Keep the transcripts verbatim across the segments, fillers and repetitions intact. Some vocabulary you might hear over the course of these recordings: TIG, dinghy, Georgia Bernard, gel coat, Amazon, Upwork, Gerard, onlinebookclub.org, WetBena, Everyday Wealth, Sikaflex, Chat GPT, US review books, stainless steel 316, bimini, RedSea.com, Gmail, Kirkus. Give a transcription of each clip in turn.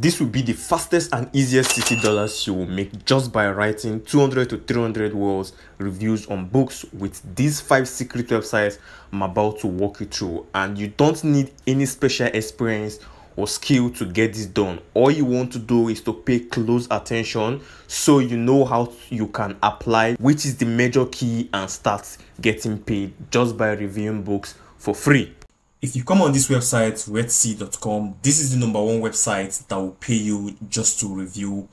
this will be the fastest and easiest sixty dollars you will make just by writing two hundred to three hundred words reviews on books with these five secret websites I'm about to walk you through. And you don't need any special experience or skill to get this done. All you want to do is to pay close attention so you know how you can apply, which is the major key, and start getting paid just by reviewing books for free. If you come on this website, Red Sea dot com, this is the number one website that will pay you just to review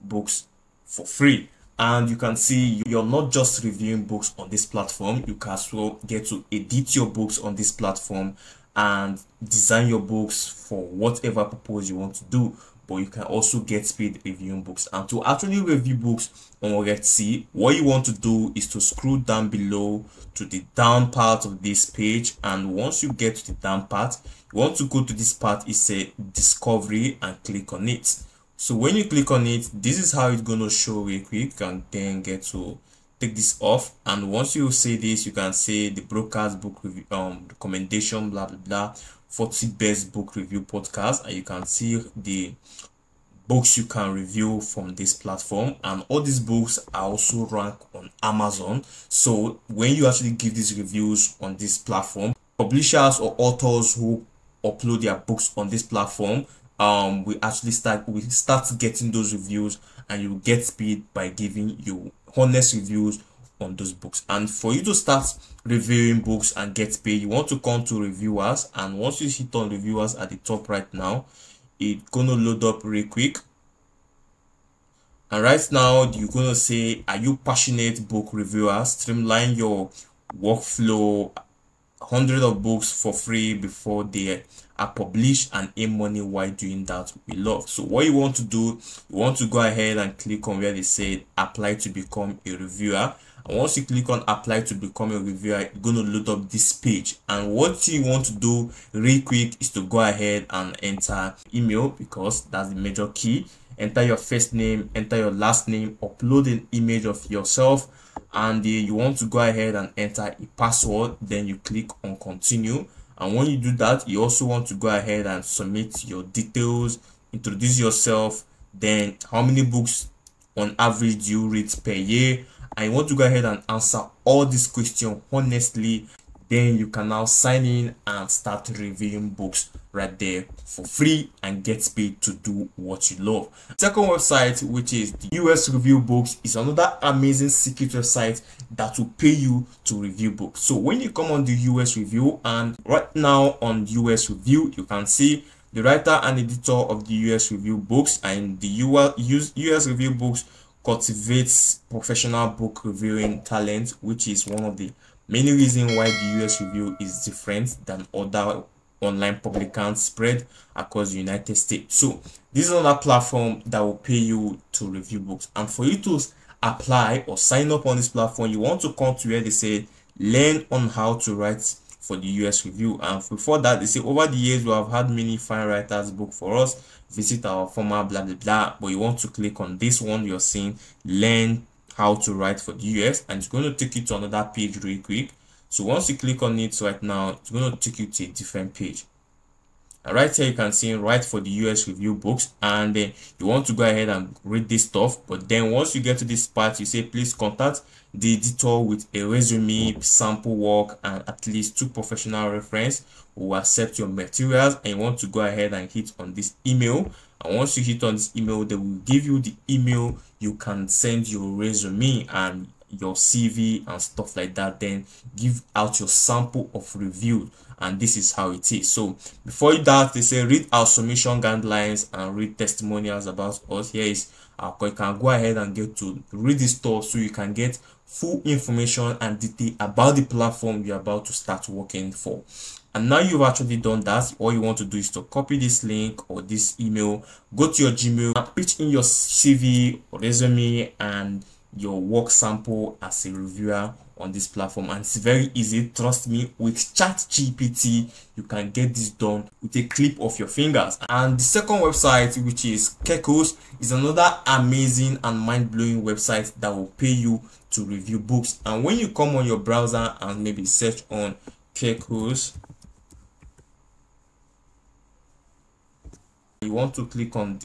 books for free. And you can see you're not just reviewing books on this platform, you can also get to edit your books on this platform and design your books for whatever purpose you want to do. But you can also get paid reviewing books. And to actually review books on RedSea, what you want to do is to scroll down below to the down part of this page. And once you get to the down part, you want to go to this part, it says discovery, and click on it. So when you click on it, this is how it's going to show real quick. And then get to take this off. And once you say this, you can say the broadcast book review, um, recommendation, blah, blah, blah. forty best book review podcast, and you can see the books you can review from this platform. And all these books are also ranked on Amazon, so when you actually give these reviews on this platform, publishers or authors who upload their books on this platform um we actually start we start getting those reviews, and you get paid by giving you honest reviews on those books. And for you to start reviewing books and get paid, you want to come to reviewers, and once you hit on reviewers at the top right now, it's gonna load up real quick. And right now you're gonna say, are you passionate book reviewer? Streamline your workflow, hundred of books for free before they are published, and earn money while doing that we love. So what you want to do, you want to go ahead and click on where they say apply to become a reviewer. And once you click on apply to become a reviewer, you're going to load up this page. And what you want to do real quick is to go ahead and enter email, because that's the major key. Enter your first name, enter your last name, upload an image of yourself, and uh, you want to go ahead and enter a password. Then you click on continue. And when you do that, you also want to go ahead and submit your details, introduce yourself, then how many books on average do you read per year. I want to go ahead and answer all these questions honestly. Then you can now sign in and start reviewing books right there for free and get paid to do what you love. Second website, which is the U S review books, is another amazing secret website that will pay you to review books. So when you come on the U S review, and right now on U S review, you can see the writer and editor of the U S review books, and the U S review books cultivates professional book reviewing talent, which is one of the many reasons why the U S review is different than other online publications spread across the United States. So this is another platform that will pay you to review books. And for you to apply or sign up on this platform, you want to come to where they say learn on how to write for the U S review. And before that, they say over the years we have had many fine writers book for us, visit our former blah blah blah. But you want to click on this one you're seeing, learn how to write for the U S, and it's going to take you to another page real quick. So once you click on it right now, it's going to take you to a different page. And right here you can see write for the U S review books, and then you want to go ahead and read this stuff. But then once you get to this part, you say please contact the editor with a resume, sample work, and at least two professional references who accept your materials. And you want to go ahead and hit on this email. And once you hit on this email, they will give you the email you can send your resume and your C V and stuff like that. Then give out your sample of review, and this is how it is. So before that, they say read our submission guidelines and read testimonials about us. Here is uh, you can go ahead and get to read this stuff so you can get full information and detail about the platform you're about to start working for. And now you've actually done that, all you want to do is to copy this link or this email, go to your Gmail and pitch in your C V or resume and your work sample as a reviewer on this platform. And it's very easy, trust me, with Chat G P T you can get this done with a clip of your fingers. And the second website, which is Kirkus, is another amazing and mind-blowing website that will pay you to review books. And when you come on your browser and maybe search on Kirkus you want to click on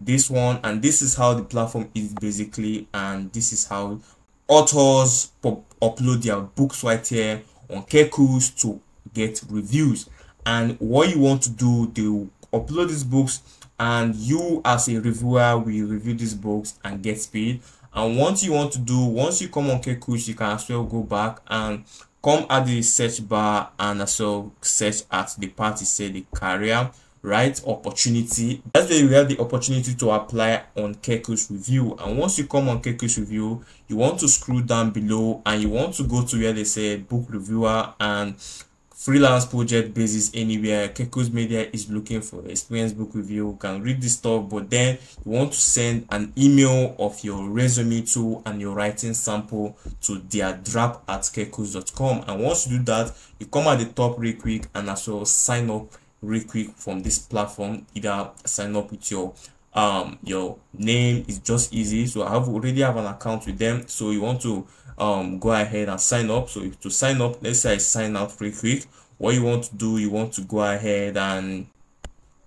this one, and this is how the platform is basically, and this is how authors pop, upload their books right here on Kirkus to get reviews. And what you want to do, they upload these books, and you as a reviewer will review these books and get paid. And once you want to do once you come on Kirkus, you can as well go back and come at the search bar and as well search at the part that say the career, right, opportunity. That's where you have the opportunity to apply on Kirkus review. And once you come on Kirkus review, you want to scroll down below and you want to go to where they say book reviewer and freelance project basis. Anywhere Kirkus Media is looking for experienced book review, you can read this stuff, but then you want to send an email of your resume to and your writing sample to their drop at kirkus dot com. And once you do that, you come at the top real quick and as well sign up real quick from this platform. Either sign up with your um your name, is just easy. So I have already have an account with them, so you want to um go ahead and sign up. So to sign up, let's say I sign up real quick, what you want to do, you want to go ahead and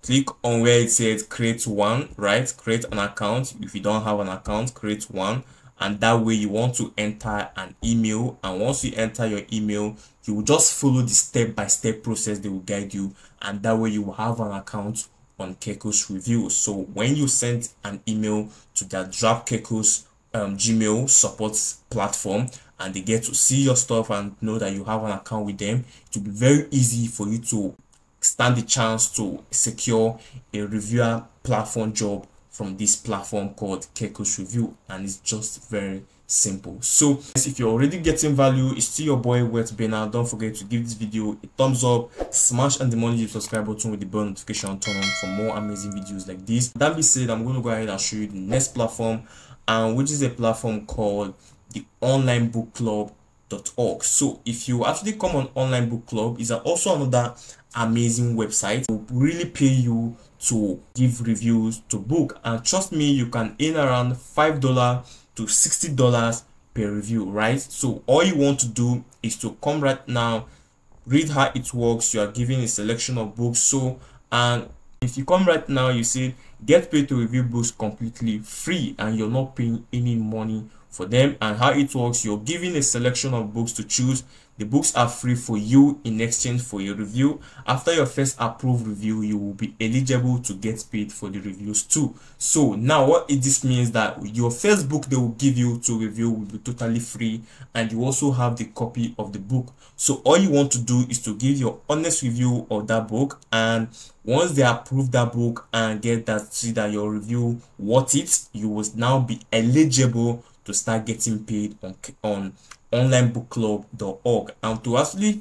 click on where it says create one, right? Create an account. If you don't have an account, create one. And that way you want to enter an email, and once you enter your email, you will just follow the step-by-step process they will guide you, and that way you will have an account on Kirkus review. So when you send an email to their draft Kirkus um, Gmail support platform and they get to see your stuff and know that you have an account with them, it will be very easy for you to stand the chance to secure a reviewer platform job from this platform called Kirkus review. And it's just very simple. So if you're already getting value, it's still your boy WetBena. Don't forget to give this video a thumbs up, smash and the money subscribe button with the bell notification turn on for more amazing videos like this. That being said, I'm going to go ahead and show you the next platform, and which is a platform called the online book club dot org. So if you actually come on Online Book Club, is also another amazing website. It will really pay you to give reviews to book, and trust me, you can earn around five dollars to sixty dollars per review, right? So all you want to do is to come right now, read how it works. You are given a selection of books. So, and if you come right now, you say get paid to review books completely free, and you're not paying any money for them. And how it works, you're given a selection of books to choose. The books are free for you in exchange for your review. After your first approved review, you will be eligible to get paid for the reviews too. So now what it this means that your first book they will give you to review will be totally free, and you also have the copy of the book. So all you want to do is to give your honest review of that book, and once they approve that book and get that, see that your review worth it, you will now be eligible to start getting paid on, on online book club dot org. And to actually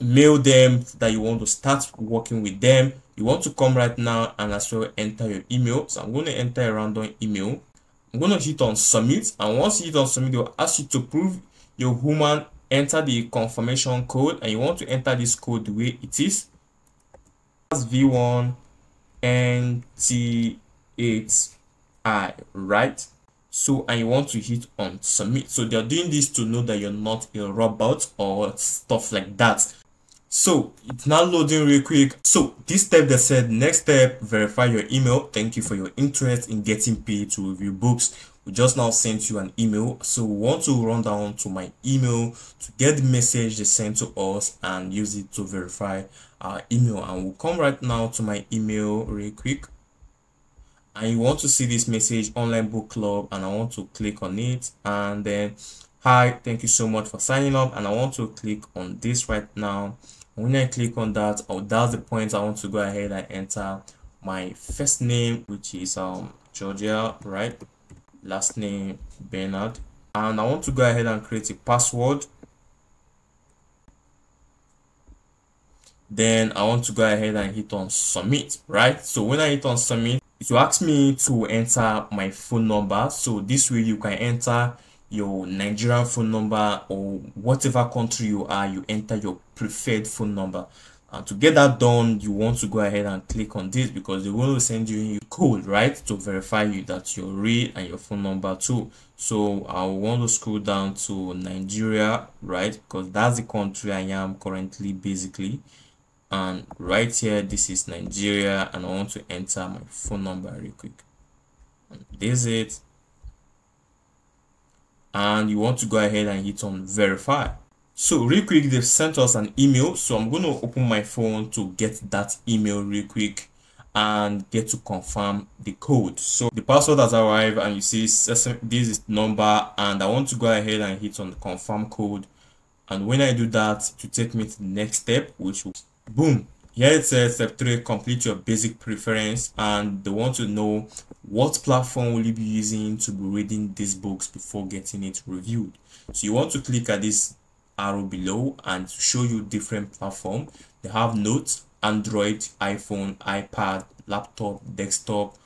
mail them that you want to start working with them, you want to come right now and as well enter your email. So I'm going to enter a random email. I'm going to hit on submit, and once you hit on submit, they'll ask you to prove your human, enter the confirmation code, and you want to enter this code the way it is, V one N T eight I, right? So, and you want to hit on submit. So they're doing this to know that you're not a robot or stuff like that. So it's now loading real quick. So this step, they said next step, verify your email. Thank you for your interest in getting paid to review books. We just now sent you an email, so we want to run down to my email to get the message they sent to us and use it to verify our email. And we'll come right now to my email real quick. And you want to see this message, Online Book Club, and I want to click on it, and then hi, thank you so much for signing up, and I want to click on this right now. When I click on that, oh, that's the point I want to go ahead and enter my first name, which is um Georgia, right? Last name Bernard, and I want to go ahead and create a password. Then I want to go ahead and hit on submit, right? So when I hit on submit, it will ask me to enter my phone number. So this way you can enter your Nigerian phone number, or whatever country you are, you enter your preferred phone number. And to get that done, you want to go ahead and click on this, because they will send you a code, right, to verify you that you're real and your phone number too. So I want to scroll down to Nigeria, right, because that's the country I am currently basically. and right here, this is Nigeria, and I want to enter my phone number real quick. And this is it. And you want to go ahead and hit on verify. So real quick, they've sent us an email, so I'm going to open my phone to get that email real quick and get to confirm the code. So the password has arrived, and you see this is number, and I want to go ahead and hit on the confirm code. And when I do that, to take me to the next step, which will boom, here it says step three, complete your basic preference, and they want to know what platform will you be using to be reading these books before getting it reviewed. So you want to click at this arrow below and show you different platform. They have notes, Android, iPhone, iPad, laptop, desktop,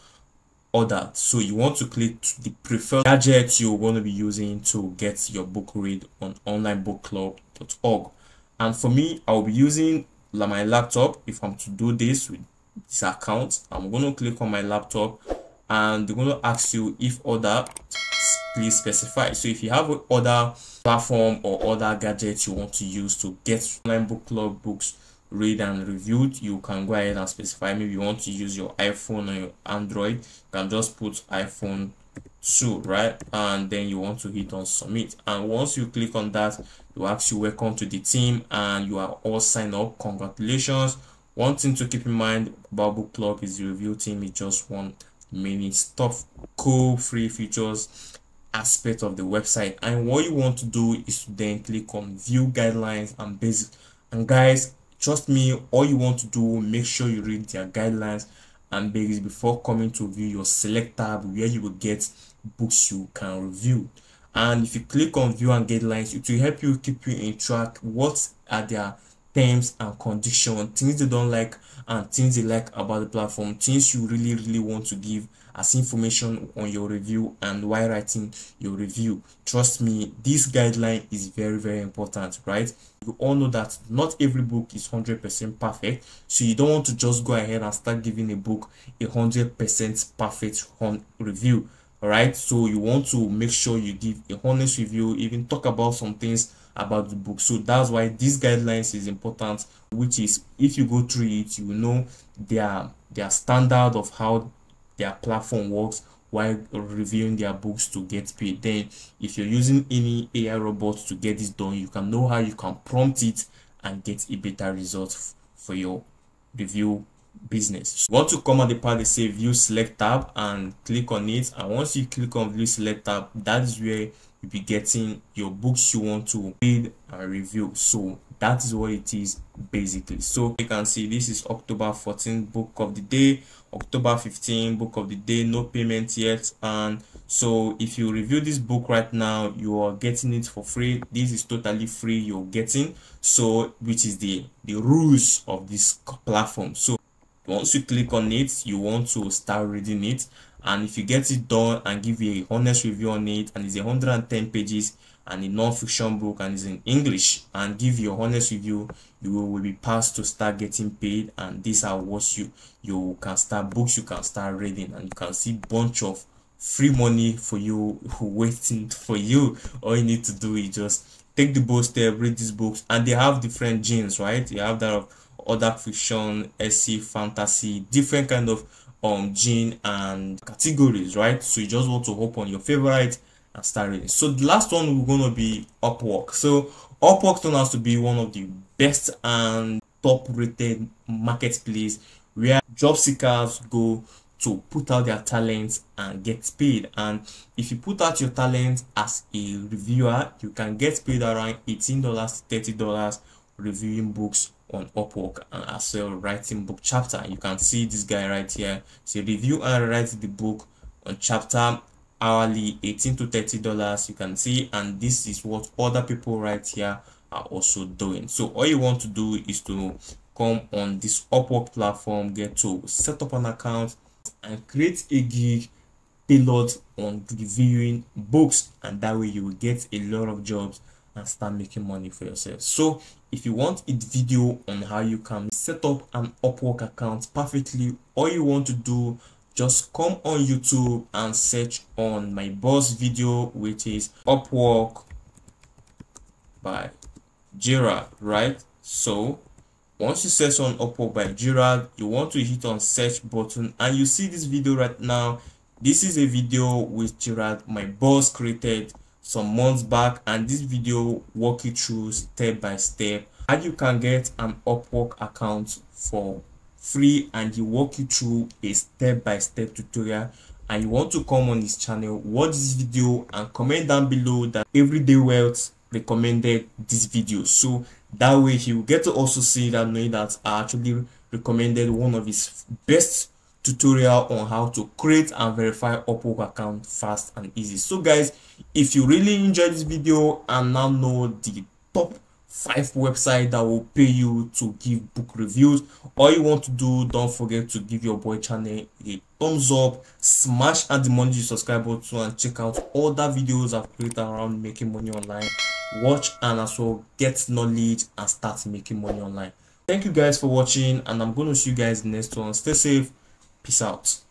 all that. So you want to click the preferred gadget you're going to be using to get your book read on online book club dot org. And for me, I'll be using my laptop. If I'm to do this with this account, I'm going to click on my laptop, and they're going to ask you if other, please specify. So if you have other platform or other gadgets you want to use to get online book club books read and reviewed, you can go ahead and specify. Maybe you want to use your iPhone or your Android, you can just put iPhone two, right? And then you want to hit on submit, and once you click on that, you actually welcome to the team, and you are all signed up. Congratulations. One thing to keep in mind about book club is the review team is just one many stuff, cool free features aspect of the website. And what you want to do is to then click on view guidelines and basic. And guys, trust me, all you want to do, make sure you read their guidelines and basics before coming to view your select tab, where you will get books you can review. And if you click on view and guidelines, it will help you keep you in track what are their terms and conditions, things they don't like and things they like about the platform, things you really really want to give as information on your review and why writing your review. Trust me, this guideline is very very important, right? You all know that not every book is one hundred percent perfect, so you don't want to just go ahead and start giving a book a one hundred percent perfect review, all right? So you want to make sure you give a honest review, even talk about some things about the book. So that's why these guidelines is important, which is if you go through it, you will know their their standard of how their platform works while reviewing their books to get paid. Then if you're using any A I robot to get this done, you can know how you can prompt it and get a better result for your review business. You want to come at the part they say view select tab and click on it, and once you click on view select tab, that's where you'll be getting your books you want to read and review. So that is what it is basically. So you can see this is October fourteenth book of the day, October fifteenth book of the day, no payment yet. And so if you review this book right now, you are getting it for free. This is totally free you're getting, so which is the the rules of this platform. So once you click on it, you want to start reading it, and if you get it done and give you a honest review on it, and it's one hundred ten pages and a non-fiction book and it's in English, and give your honest review, you will be passed to start getting paid. And these are what you you can start books you can start reading, and you can see bunch of free money for you waiting for you. All you need to do is just take the bold step, read these books, and they have different genres, right? You have that of other fiction, essay, fantasy, different kind of um genre and categories, right? So you just want to hop on your favorite and start reading. So the last one we're gonna be Upwork. So Upwork turns out to be one of the best and top-rated marketplace where job seekers go to put out their talents and get paid. And if you put out your talent as a reviewer, you can get paid around eighteen dollars to thirty dollars reviewing books on Upwork, and as well writing book chapter. You can see this guy right here, say review and write the book on chapter hourly, eighteen to thirty dollars. You can see, and this is what other people right here are also doing. So all you want to do is to come on this Upwork platform, get to set up an account and create a gig tailored on reviewing books, and that way you will get a lot of jobs and start making money for yourself. So if you want a video on how you can set up an Upwork account perfectly, all you want to do, just come on YouTube and search on my boss video, which is Upwork by Gerard, right? So Once you search on Upwork by Gerard, you want to hit on search button, and you see this video right now. This is a video which Gerard, my boss, created some months back, and this video walk you through step by step how you can get an Upwork account for free, and he walk you through a step by step tutorial. And you want to come on his channel, watch this video, and comment down below that Everyday Wealth recommended this video, so that way he will get to also see that, knowing that I actually recommended one of his best tutorial on how to create and verify Upwork account fast and easy. So guys, if you really enjoyed this video and now know the top five website that will pay you to give book reviews, all you want to do, don't forget to give your boy channel a thumbs up, smash and the money subscribe button, and check out all the videos I've created around making money online. Watch and also get knowledge and start making money online. Thank you guys for watching, and I'm going to see you guys next one. Stay safe. Peace out.